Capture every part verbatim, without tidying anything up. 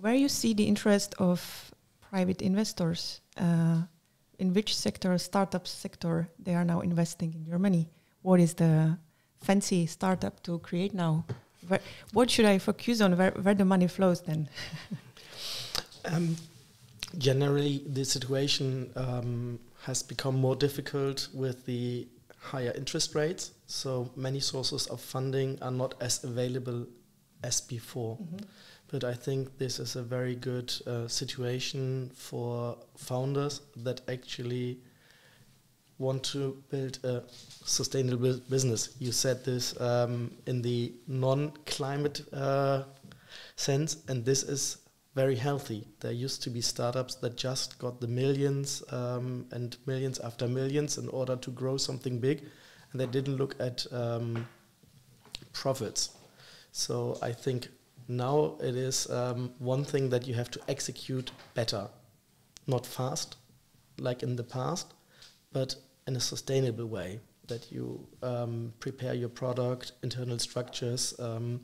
Where you see the interest of private investors? Uh, in which sector, startup sector, they are now investing in Germany? What is the fancy startup to create now? Where, what should I focus on? Where, where the money flows then? um, generally, the situation um, has become more difficult with the higher interest rates. So many sources of funding are not as available as before. Mm-hmm. But I think this is a very good uh, situation for founders that actually want to build a sustainable business. You said this um, in the non-climate uh, sense, and this is very healthy. There used to be startups that just got the millions um, and millions after millions in order to grow something big, and they didn't look at um, profits. So I think now it is um, one thing that you have to execute better, not fast, like in the past, but in a sustainable way, that you um, prepare your product, internal structures um,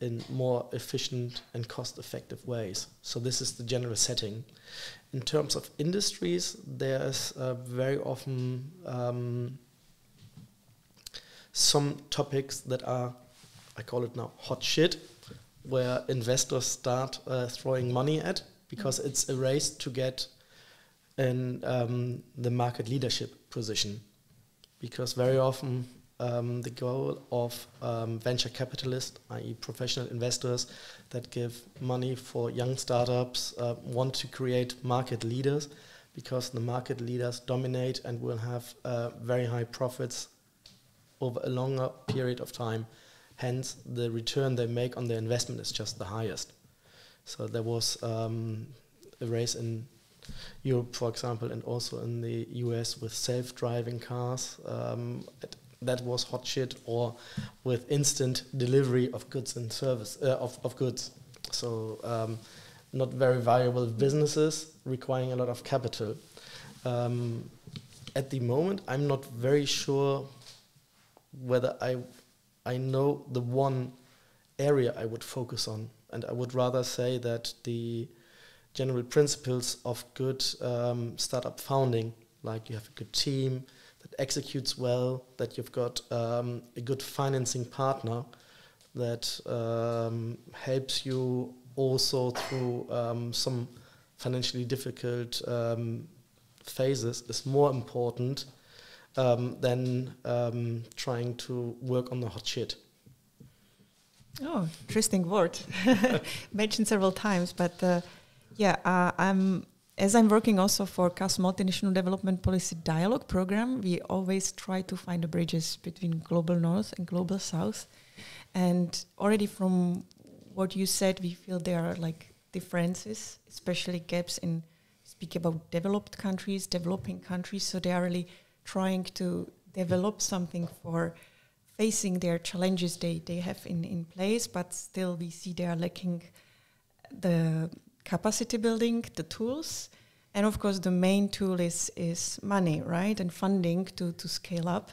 in more efficient and cost-effective ways. So this is the general setting. In terms of industries, there's uh, very often um, some topics that are, I call it now, hot shit, where investors start uh, throwing money at, because it's a race to get in um, the market leadership position. Because very often um, the goal of um, venture capitalists, that is professional investors that give money for young startups, uh, want to create market leaders, because the market leaders dominate and will have uh, very high profits over a longer period of time. Hence, the return they make on their investment is just the highest. So there was um, a race in Europe, for example, and also in the U S with self-driving cars. Um, it, that was hot shit, or with instant delivery of goods and service uh, of, of goods. So um, not very viable businesses requiring a lot of capital. Um, at the moment, I'm not very sure whether I... I know the one area I would focus on, and I would rather say that the general principles of good um, startup founding, like you have a good team that executes well, that you've got um, a good financing partner that um, helps you also through um, some financially difficult um, phases, is more important Um, than um, trying to work on the hot shit. Oh, interesting word. Mentioned several times, but uh, yeah, uh, I'm as I'm working also for C A S Multinational Development Policy Dialogue Program, we always try to find the bridges between global north and global south. And already from what you said, we feel there are like differences, especially gaps in, speak about developed countries, developing countries, so they are really trying to develop something for facing their challenges they, they have in, in place, but still we see they are lacking the capacity building, the tools, and of course the main tool is, is money, right, and funding to, to scale up.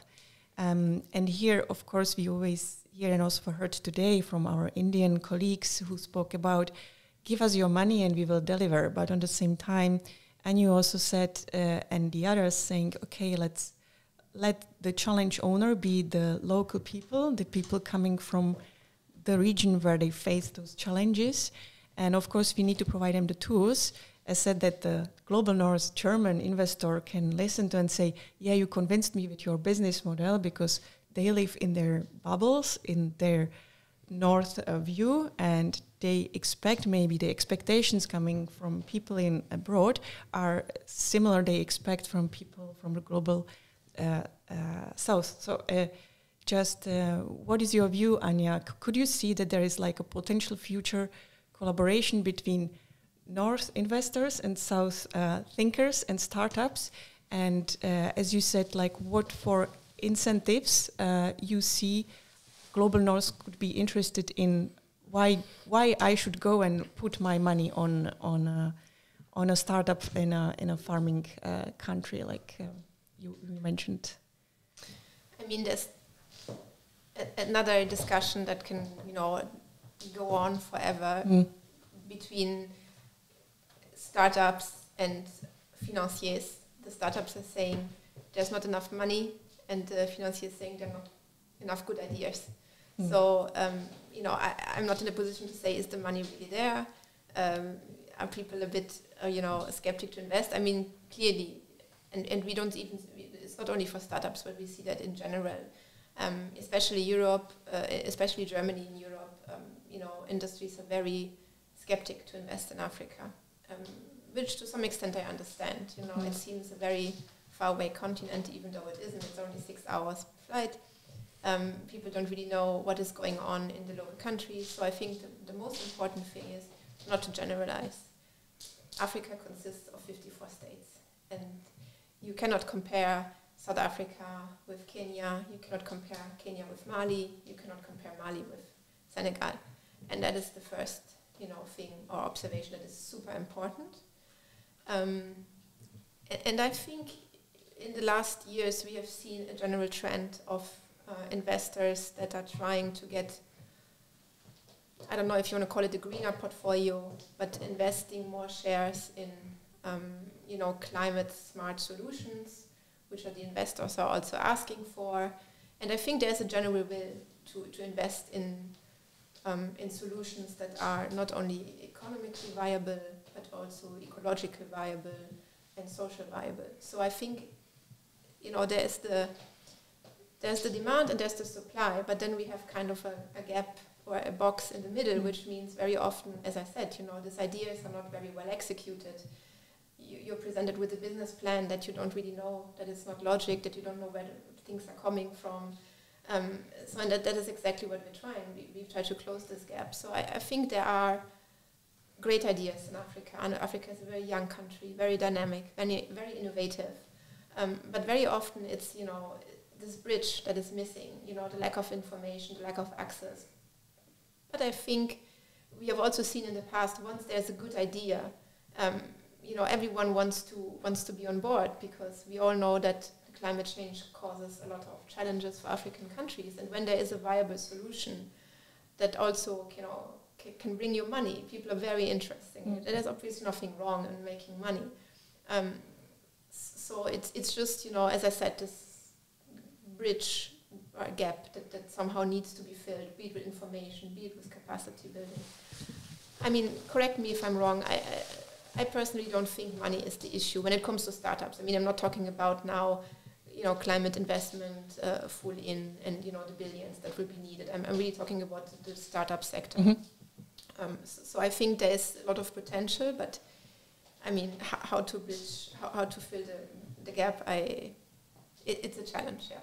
Um, and here, of course, we always hear and also heard today from our Indian colleagues who spoke about, give us your money and we will deliver, but at the same time, and you also said, uh, and the others saying, okay, let's let the challenge owner be the local people, the people coming from the region where they face those challenges. And of course, we need to provide them the tools. I said that the global North German investor can listen to and say, yeah, you convinced me with your business model, because they live in their bubbles, in their North uh, view, and they expect, maybe the expectations coming from people in abroad are similar they expect from people from the global uh, uh, south. So uh, just uh, what is your view, Anja? C could you see that there is like a potential future collaboration between North investors and South uh, thinkers and startups? And uh, as you said, like what for incentives uh, you see global North could be interested in, why why I should go and put my money on on a, on a startup in a in a farming uh, country like uh, you, you mentioned. I mean, there's a, another discussion that can you know go on forever. Mm. between startups and financiers. The startups are saying there's not enough money, and the financiers saying there are not enough good ideas. Mm. So um, you know, I, I'm not in a position to say is the money really there? Um, are people a bit uh, you know skeptic to invest? I mean, clearly, and and we don't even. It's not only for startups, but we see that in general, um, especially Europe, uh, especially Germany in Europe. Um, you know, industries are very skeptic to invest in Africa, um, which to some extent I understand. You know, mm. it seems a very far away continent, even though it isn't. It's only six hours flight. Um, people don't really know what is going on in the local country. So I think the, the most important thing is not to generalize. Africa consists of fifty-four states, and you cannot compare South Africa with Kenya. You cannot compare Kenya with Mali. You cannot compare Mali with Senegal. And that is the first, you know, thing or observation that is super important. Um, and, and I think in the last years we have seen a general trend of uh, investors that are trying to get, I don't know if you want to call it a greener portfolio, but investing more shares in um, you know, climate smart solutions, which are the investors are also asking for. And I think there's a general will to, to invest in um, in solutions that are not only economically viable, but also ecologically viable and social viable. So I think, you know, there's the, there's the demand and there's the supply, but then we have kind of a, a gap or a box in the middle, mm. which means very often, as I said, you know, these ideas are not very well executed. You, you're presented with a business plan that you don't really know, that it's not logic, that you don't know where the things are coming from. Um, so and that, that is exactly what we're trying. We, we've tried to close this gap. So I, I think there are great ideas in Africa. And Africa is a very young country, very dynamic, very, very innovative. Um, but very often it's, you know, this bridge that is missing, you know, the lack of information, the lack of access. But I think we have also seen in the past, once there's a good idea, um, you know, everyone wants to, wants to be on board, because we all know that climate change causes a lot of challenges for African countries. And when there is a viable solution that also, you know, can bring you money, people are very interested in it. There's obviously nothing wrong in making money. Um, so it's, it's just, you know, as I said, this bridge or gap that, that somehow needs to be filled, be it with information, be it with capacity building. I mean, correct me if I'm wrong, I, I, I personally don't think money is the issue when it comes to startups. I mean, I'm not talking about now, you know, climate investment uh, full in and, you know, the billions that will be needed. I'm, I'm really talking about the startup sector. Mm-hmm. Um, so, so I think there is a lot of potential, but I mean, how, how to bridge, how, how to fill the, the gap, I, it, it's a challenge, yeah.